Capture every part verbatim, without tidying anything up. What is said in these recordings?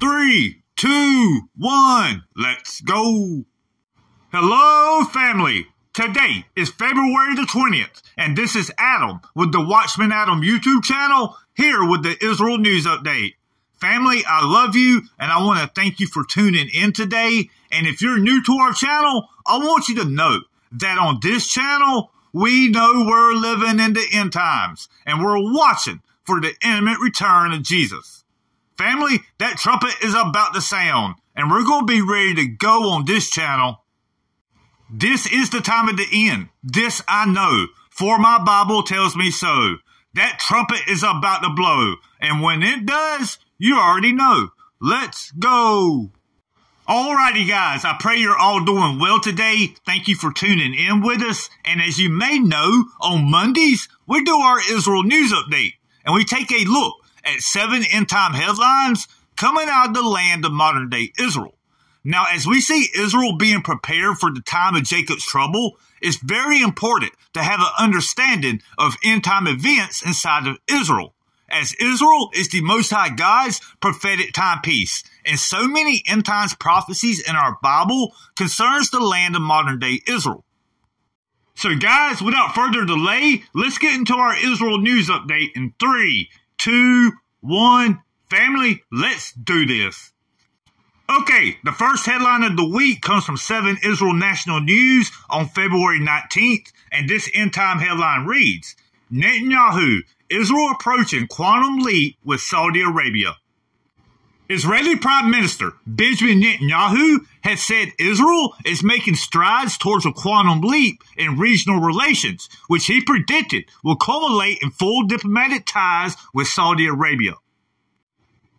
Three, two, one, let's go. Hello, family. Today is February the twentieth, and this is Adam with the Watchman Adam YouTube channel, here with the Israel News Update. Family, I love you, and I want to thank you for tuning in today. And if you're new to our channel, I want you to know that on this channel, we know we're living in the end times, and we're watching for the imminent return of Jesus. Family, that trumpet is about to sound, and we're going to be ready to go on this channel. This is the time of the end. This I know, for my Bible tells me so. That trumpet is about to blow, and when it does, you already know. Let's go. Alrighty, guys, I pray you're all doing well today. Thank you for tuning in with us. And as you may know, on Mondays, we do our Israel News Update, and we take a look at seven end-time headlines coming out of the land of modern-day Israel. Now, as we see Israel being prepared for the time of Jacob's trouble, it's very important to have an understanding of end-time events inside of Israel, as Israel is the Most High God's prophetic timepiece, and so many end-times prophecies in our Bible concerns the land of modern-day Israel. So, guys, without further delay, let's get into our Israel News Update in three, two, one. Family, let's do this. Okay, the first headline of the week comes from seven Israel National News on February nineteenth, and this end-time headline reads, Netanyahu, Israel approaching quantum leap with Saudi Arabia. Israeli Prime Minister Benjamin Netanyahu has said Israel is making strides towards a quantum leap in regional relations, which he predicted will culminate in full diplomatic ties with Saudi Arabia.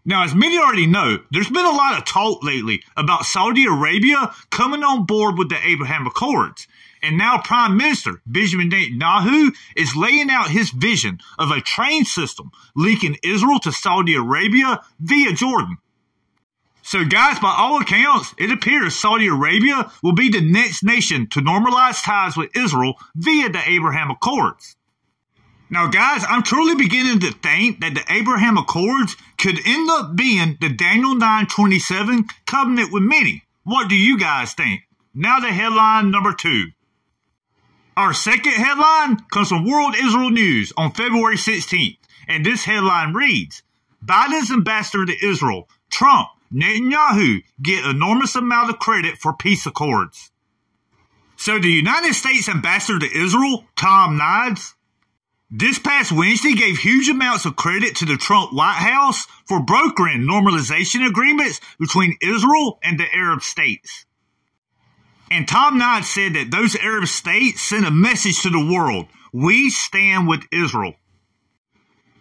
Now, as many already know, there's been a lot of talk lately about Saudi Arabia coming on board with the Abraham Accords. And now Prime Minister Benjamin Netanyahu is laying out his vision of a train system linking Israel to Saudi Arabia via Jordan. So, guys, by all accounts, it appears Saudi Arabia will be the next nation to normalize ties with Israel via the Abraham Accords. Now, guys, I'm truly beginning to think that the Abraham Accords could end up being the Daniel nine twenty-seven covenant with many. What do you guys think? Now the headline number two. Our second headline comes from World Israel News on February sixteenth, and this headline reads, Biden's ambassador to Israel, Trump, Netanyahu get enormous amount of credit for peace accords. So the United States ambassador to Israel, Tom Nides, this past Wednesday gave huge amounts of credit to the Trump White House for brokering normalization agreements between Israel and the Arab states. And Tom Nides said that those Arab states sent a message to the world, we stand with Israel.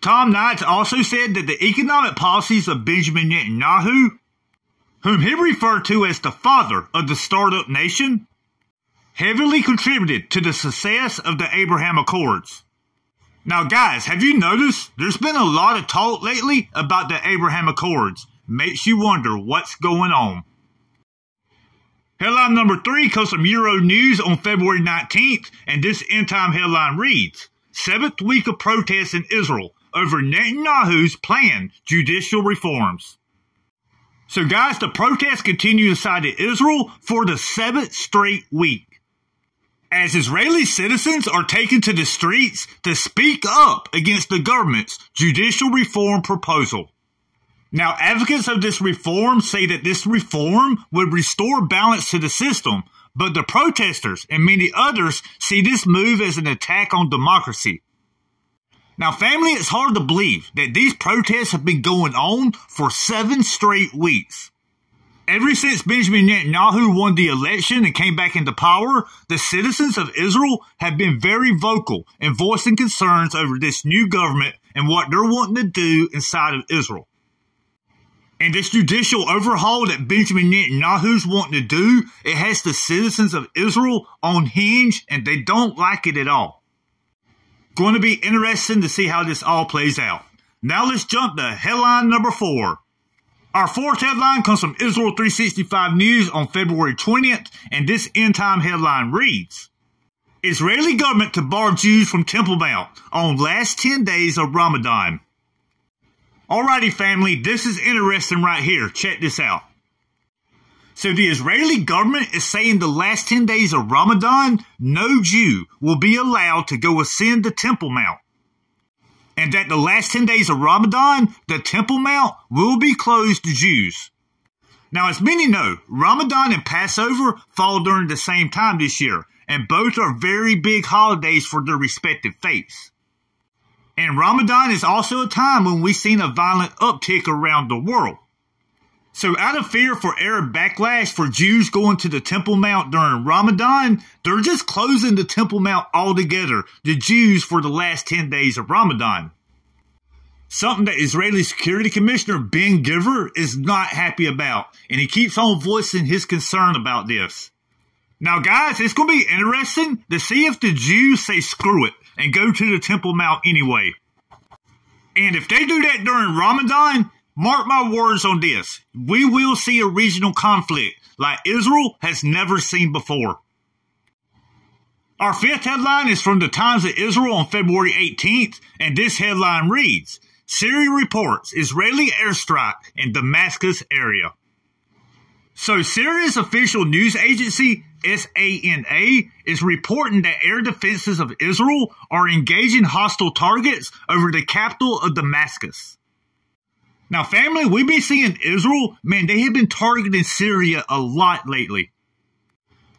Tom Nides also said that the economic policies of Benjamin Netanyahu, whom he referred to as the father of the startup nation, heavily contributed to the success of the Abraham Accords. Now, guys, have you noticed there's been a lot of talk lately about the Abraham Accords? Makes you wonder what's going on. Headline number three comes from Euro News on February nineteenth, and this end-time headline reads, Seventh week of protests in Israel over Netanyahu's planned judicial reforms. So, guys, the protests continue inside of Israel for the seventh straight week, as Israeli citizens are taken to the streets to speak up against the government's judicial reform proposal. Now, advocates of this reform say that this reform would restore balance to the system, but the protesters and many others see this move as an attack on democracy. Now, family, it's hard to believe that these protests have been going on for seven straight weeks. Ever since Benjamin Netanyahu won the election and came back into power, the citizens of Israel have been very vocal in voicing concerns over this new government and what they're wanting to do inside of Israel. And this judicial overhaul that Benjamin Netanyahu's wanting to do, it has the citizens of Israel on hinge, and they don't like it at all. Going to be interesting to see how this all plays out. Now let's jump to headline number four. Our fourth headline comes from Israel three sixty-five News on February twentieth, and this end-time headline reads, Israeli government to bar Jews from Temple Mount on last ten days of Ramadan. Alrighty, family, this is interesting right here. Check this out. So the Israeli government is saying the last ten days of Ramadan, no Jew will be allowed to go ascend the Temple Mount. And that the last ten days of Ramadan, the Temple Mount will be closed to Jews. Now, as many know, Ramadan and Passover fall during the same time this year, and both are very big holidays for their respective faiths. And Ramadan is also a time when we've seen a violent uptick around the world. So out of fear for Arab backlash for Jews going to the Temple Mount during Ramadan, they're just closing the Temple Mount altogether, the Jews, for the last ten days of Ramadan. Something that Israeli Security Commissioner Ben Gvir is not happy about, and he keeps on voicing his concern about this. Now guys, it's going to be interesting to see if the Jews say screw it and go to the Temple Mount anyway. And if they do that during Ramadan, mark my words on this, we will see a regional conflict like Israel has never seen before. Our fifth headline is from the Times of Israel on February eighteenth, and this headline reads, Syria reports Israeli airstrike in Damascus area. So Syria's official news agency, SANA, is reporting that air defenses of Israel are engaging hostile targets over the capital of Damascus. Now, family, we've been seeing Israel, man, they have been targeting Syria a lot lately.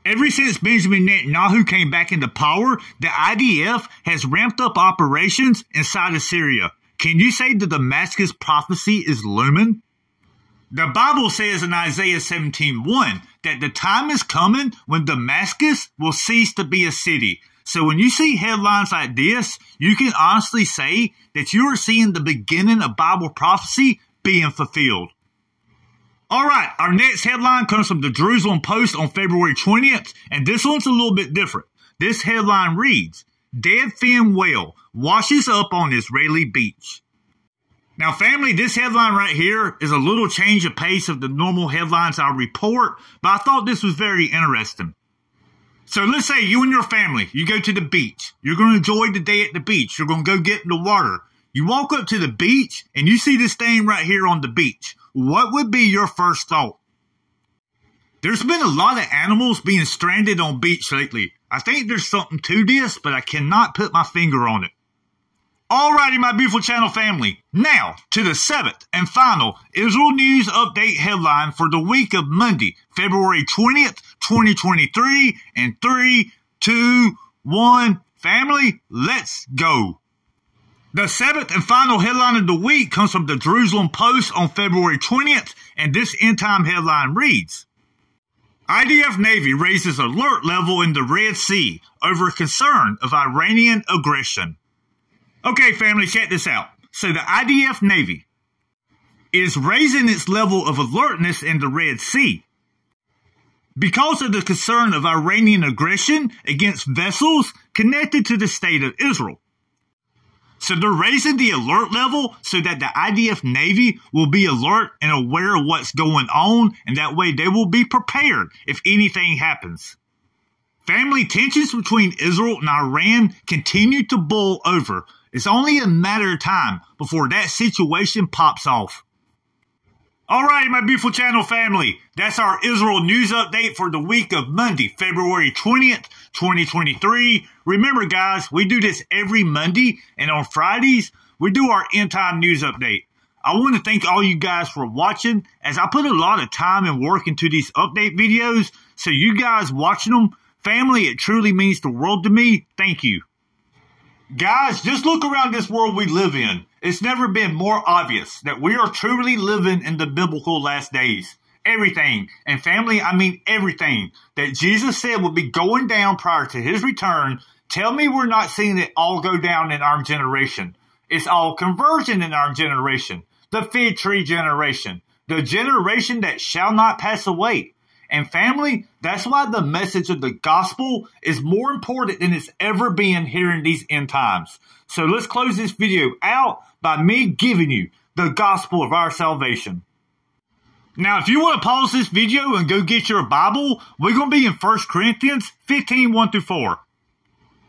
Ever since Benjamin Netanyahu came back into power, the I D F has ramped up operations inside of Syria. Can you say the Damascus prophecy is looming? The Bible says in Isaiah seventeen one that the time is coming when Damascus will cease to be a city. So when you see headlines like this, you can honestly say that you are seeing the beginning of Bible prophecy being fulfilled. All right, our next headline comes from the Jerusalem Post on February twentieth, and this one's a little bit different. This headline reads, Dead Fin Whale Washes Up on Israeli Beach. Now, family, this headline right here is a little change of pace of the normal headlines I report, but I thought this was very interesting. So let's say you and your family, you go to the beach. You're going to enjoy the day at the beach. You're going to go get in the water. You walk up to the beach and you see this thing right here on the beach. What would be your first thought? There's been a lot of animals being stranded on beach lately. I think there's something to this, but I cannot put my finger on it. Alrighty, my beautiful channel family. Now to the seventh and final Israel News Update headline for the week of Monday, February twentieth, twenty twenty-three. And three, two, one, family, let's go. The seventh and final headline of the week comes from the Jerusalem Post on February twentieth, and this end time headline reads, I D F Navy raises alert level in the Red Sea over concern of Iranian aggression. Okay, family, check this out. So the I D F Navy is raising its level of alertness in the Red Sea because of the concern of Iranian aggression against vessels connected to the state of Israel. So they're raising the alert level so that the I D F Navy will be alert and aware of what's going on, and that way they will be prepared if anything happens. Family, tensions between Israel and Iran continue to boil over. It's only a matter of time before that situation pops off. Alright, my beautiful channel family, that's our Israel news update for the week of Monday, February twentieth, twenty twenty-three. Remember guys, we do this every Monday, and on Fridays, we do our end time news update. I want to thank all you guys for watching, as I put a lot of time and work into these update videos, so you guys watching them, family, it truly means the world to me. Thank you. Guys, just look around this world we live in. It's never been more obvious that we are truly living in the biblical last days. Everything, and family, I mean everything, that Jesus said would be going down prior to his return, tell me we're not seeing it all go down in our generation. It's all conversion in our generation. The fig tree generation. The generation that shall not pass away. And family, that's why the message of the gospel is more important than it's ever been here in these end times. So let's close this video out by me giving you the gospel of our salvation. Now, if you want to pause this video and go get your Bible, we're going to be in First Corinthians fifteen, one through four.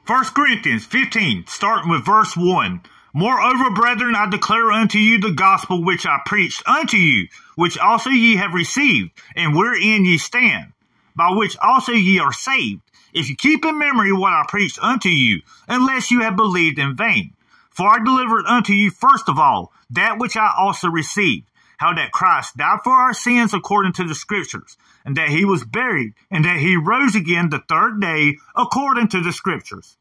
First Corinthians fifteen, starting with verse one. Moreover, brethren, I declare unto you the gospel which I preached unto you, which also ye have received, and wherein ye stand, by which also ye are saved, if you keep in memory what I preached unto you, unless you have believed in vain. For I delivered unto you first of all that which I also received, how that Christ died for our sins according to the Scriptures, and that he was buried, and that he rose again the third day according to the Scriptures.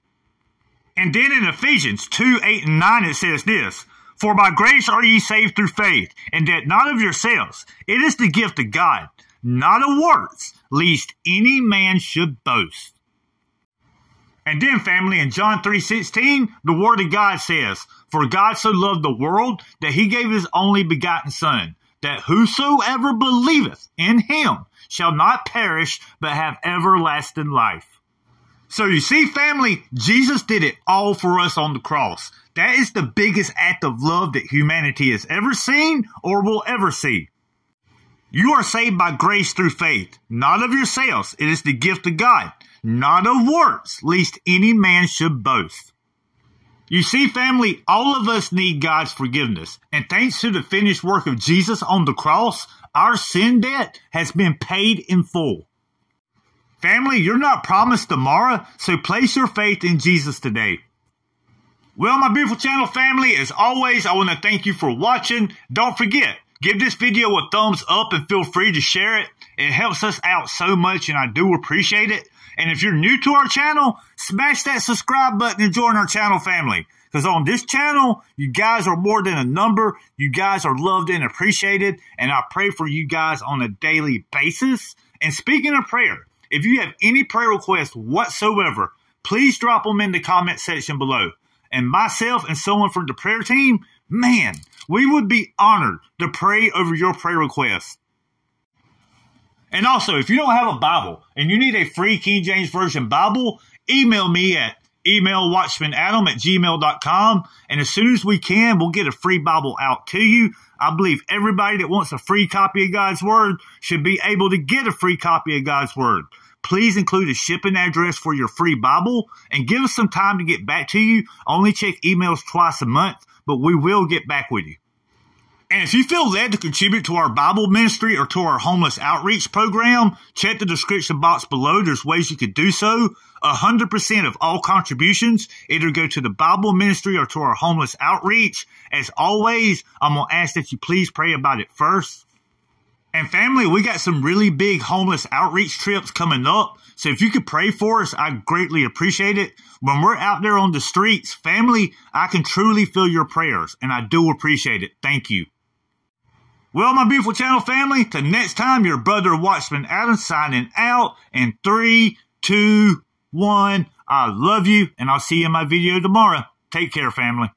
And then in Ephesians two, eight, and nine it says this, For by grace are ye saved through faith, and that not of yourselves. It is the gift of God, not of works, lest any man should boast. And then, family, in John three sixteen, the Word of God says, For God so loved the world that he gave his only begotten Son, that whosoever believeth in him shall not perish, but have everlasting life. So you see, family, Jesus did it all for us on the cross. That is the biggest act of love that humanity has ever seen or will ever see. You are saved by grace through faith, not of yourselves. It is the gift of God, not of works, lest any man should boast. You see, family, all of us need God's forgiveness. And thanks to the finished work of Jesus on the cross, our sin debt has been paid in full. Family, you're not promised tomorrow, so place your faith in Jesus today. Well, my beautiful channel family, as always, I want to thank you for watching. Don't forget, give this video a thumbs up and feel free to share it. It helps us out so much, and I do appreciate it. And if you're new to our channel, smash that subscribe button and join our channel family. Because on this channel, you guys are more than a number. You guys are loved and appreciated, and I pray for you guys on a daily basis. And speaking of prayer, if you have any prayer requests whatsoever, please drop them in the comment section below. And myself and someone from the prayer team, man, we would be honored to pray over your prayer requests. And also, if you don't have a Bible and you need a free King James Version Bible, email me at email watchman adam at gmail dot com. And as soon as we can, we'll get a free Bible out to you. I believe everybody that wants a free copy of God's Word should be able to get a free copy of God's Word. Please include a shipping address for your free Bible and give us some time to get back to you. Only check emails twice a month, but we will get back with you. And if you feel led to contribute to our Bible ministry or to our homeless outreach program, check the description box below. There's ways you could do so. one hundred percent of all contributions either go to the Bible ministry or to our homeless outreach. As always, I'm going to ask that you please pray about it first. And family, we got some really big homeless outreach trips coming up. So if you could pray for us, I greatly appreciate it. When we're out there on the streets, family, I can truly feel your prayers, and I do appreciate it. Thank you. Well, my beautiful channel family, till next time, your brother Watchman Adam signing out in three, two, one. I love you, and I'll see you in my video tomorrow. Take care, family.